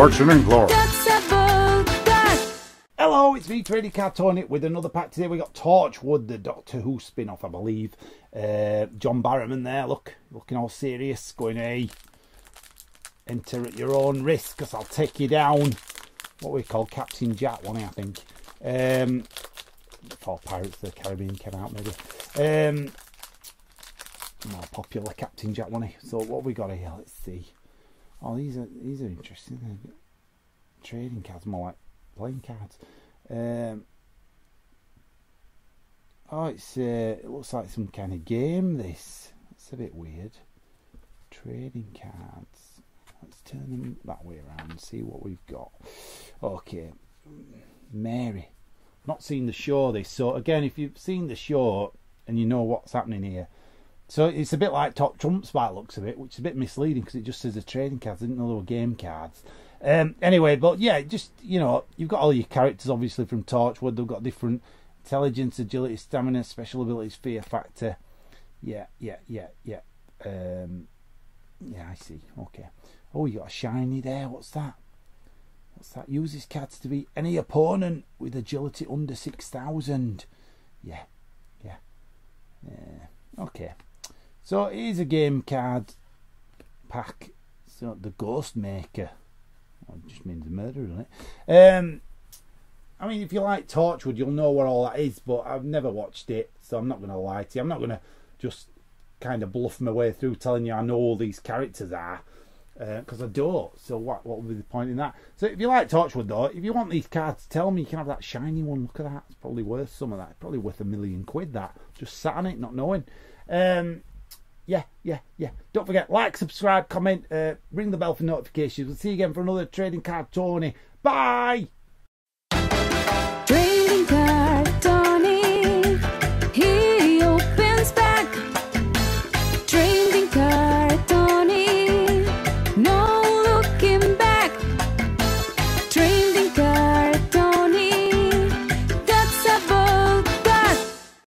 Fortune and glory. Hello, it's me, Trading Card Tony, with another pack today. We got Torchwood, the Doctor Who spin-off, I believe. John Barrowman there, look, looking all serious, going, hey, enter at your own risk, because I'll take you down. What we call Captain Jack, one I think. Before Pirates of the Caribbean came out, maybe. More popular Captain Jack, one. So what have we got here? Let's see. Oh, these are interesting. Trading cards, more like playing cards. Oh, it looks like some kind of game. This, it's a bit weird. Trading cards. Let's turn them that way around and see what we've got. Okay, Mary. Not seen the show this, so again, if you've seen the show and you know what's happening here, so it's a bit like Top Trump's by the looks of it, which is a bit misleading because it just says a trading cards. I didn't know there were game cards. Anyway, but yeah, just, you know, you've got all your characters obviously from Torchwood. They've got different intelligence, agility, stamina, special abilities, fear factor. Yeah. Yeah, I see. Okay. Oh, you got a shiny there. What's that? What's that? Use his cards to beat any opponent with agility under 6,000. Yeah. Okay. So it is a game card pack. So the Ghost Maker. Well, it just means a murderer, doesn't it? I mean, if you like Torchwood, you'll know what all that is. But I've never watched it, so I'm not going to lie to you. I'm not going to just kind of bluff my way through telling you I know all these characters are, because I don't. So what would be the point in that? So if you like Torchwood though, if you want these cards, tell me. You can have that shiny one. Look at that. It's probably worth some of that. It's probably worth £1,000,000 that. Just sat on it, not knowing. Yeah. Don't forget, like, subscribe, comment, ring the bell for notifications. We'll see you again for another Trading Card Tony. Bye.